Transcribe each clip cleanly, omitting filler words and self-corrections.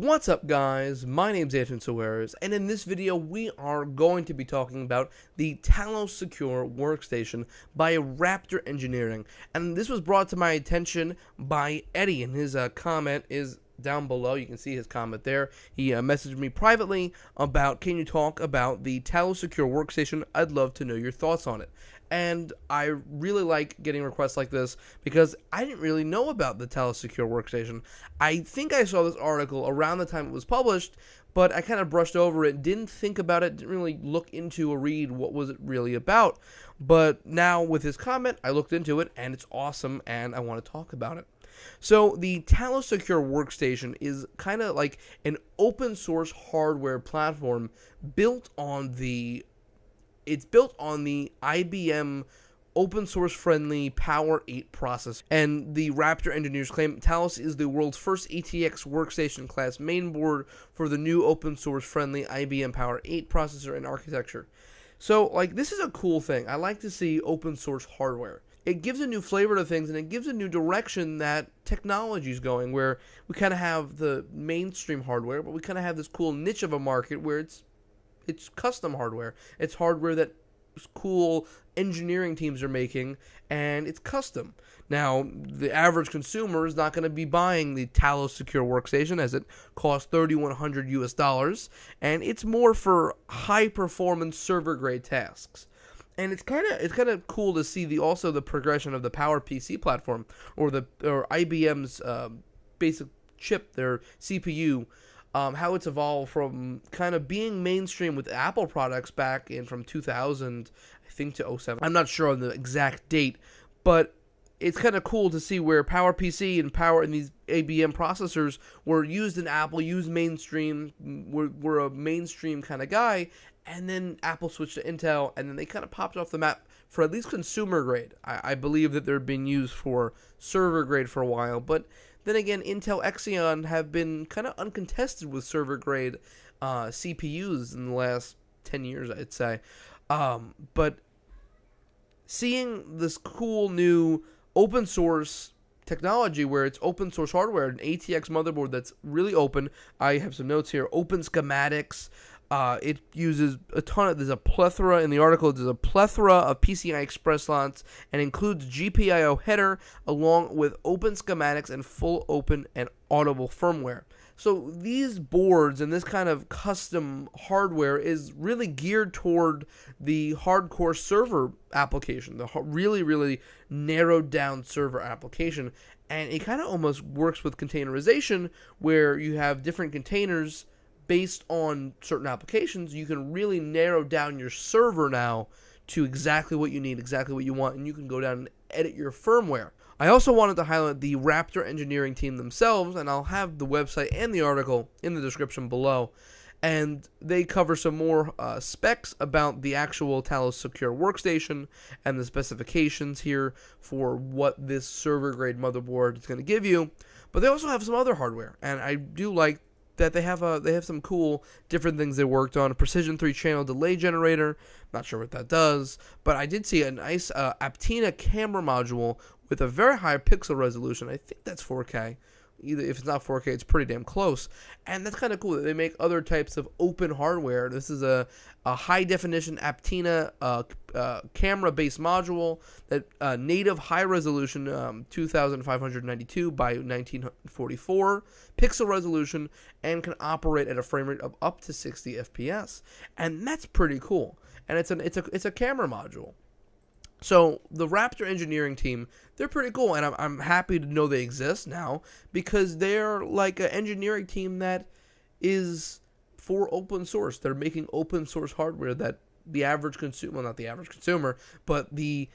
What's up guys, my name's Antoun Sawires, and in this video we are going to be talking about the Talos Secure Workstation by Raptor Engineering. And this was brought to my attention by Eddie, and his comment is down below. You can see his comment there. He messaged me privately about, can you talk about the Talos Secure Workstation? I'd love to know your thoughts on it. And I really like getting requests like this because I didn't really know about the Talos Secure Workstation. I think I saw this article around the time it was published, but I kind of brushed over it, didn't think about it, didn't really look into or read what was it really about. But now with his comment, I looked into it, and it's awesome, and I want to talk about it. So the Talos Secure Workstation is kind of like an open source hardware platform built on the IBM open source friendly Power 8 processor. And the Raptor engineers claim Talos is the world's first ATX workstation class mainboard for the new open source friendly IBM Power 8 processor and architecture. So like, this is a cool thing. I like to see open source hardware. It gives a new flavor to things, and it gives a new direction that technology is going, where we kind of have the mainstream hardware, but we kind of have this cool niche of a market where it's custom hardware. It's hardware that cool engineering teams are making, and it's custom. Now, the average consumer is not going to be buying the Talos Secure Workstation, as it costs $3,100 US, and it's more for high-performance server-grade tasks. And it's kind of cool to see the also progression of the PowerPC platform, or IBM's basic chip, their CPU, how it's evolved from kind of being mainstream with Apple products back in from 2000, I think, to 07. I'm not sure on the exact date, but it's kind of cool to see where PowerPC and these IBM processors were used in Apple, used mainstream, were a mainstream kind of guy, and then Apple switched to Intel, and then they kind of popped off the map for at least consumer grade. I believe that they're being used for server grade for a while, but then again, Intel Xeon have been kind of uncontested with server grade CPUs in the last 10 years, I'd say. But seeing this cool new open source technology, where it's open source hardware, an ATX motherboard that's really open. I have some notes here. Open schematics. It uses a ton of, there's a plethora in the article, there's a plethora of PCI Express slots, and includes GPIO header along with open schematics and full open and auditable firmware. So these boards and this kind of custom hardware is really geared toward the hardcore server application, the really, really narrowed down server application. And it kind of almost works with containerization, where you have different containers based on certain applications. You can really narrow down your server now to exactly what you need, exactly what you want, and you can go down and edit your firmware. I also wanted to highlight the Raptor engineering team themselves, and I'll have the website and the article in the description below. And they cover some more specs about the actual Talos Secure Workstation and the specifications here for what this server-grade motherboard is going to give you. But they also have some other hardware, and I do like that they have some cool different things they worked on. A precision 3-channel delay generator, not sure what that does, but I did see a nice Aptina camera module with a very high pixel resolution. I think that's 4K. Either if it's not 4K, it's pretty damn close, and that's kind of cool that they make other types of open hardware. This is a high definition Aptina camera based module that native high resolution 2592 by 1944 pixel resolution, and can operate at a frame rate of up to 60 FPS, and that's pretty cool. And it's a camera module. So the Raptor engineering team, they're pretty cool, and I'm happy to know they exist now, because they're like an engineering team that is for open source. They're making open source hardware that the average consumer, well, not the average consumer, but the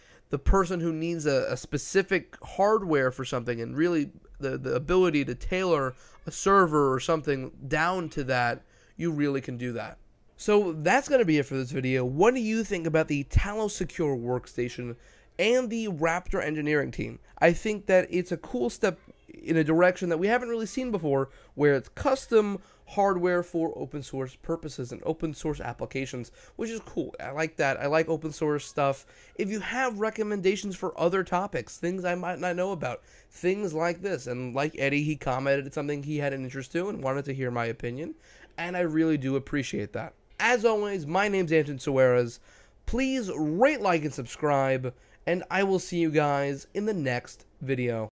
person who needs a specific hardware for something, and really the ability to tailor a server or something down to that, you really can do that. So that's going to be it for this video. What do you think about the Talos Secure Workstation and the Raptor engineering team? I think that it's a cool step in a direction that we haven't really seen before, where it's custom hardware for open source purposes and open source applications, which is cool. I like that. I like open source stuff. If you have recommendations for other topics, things I might not know about, things like this, and like Eddie, he commented something he had an interest to and wanted to hear my opinion, and I really do appreciate that. As always, my name's Antoun Sawires. Please rate, like, and subscribe, and I will see you guys in the next video.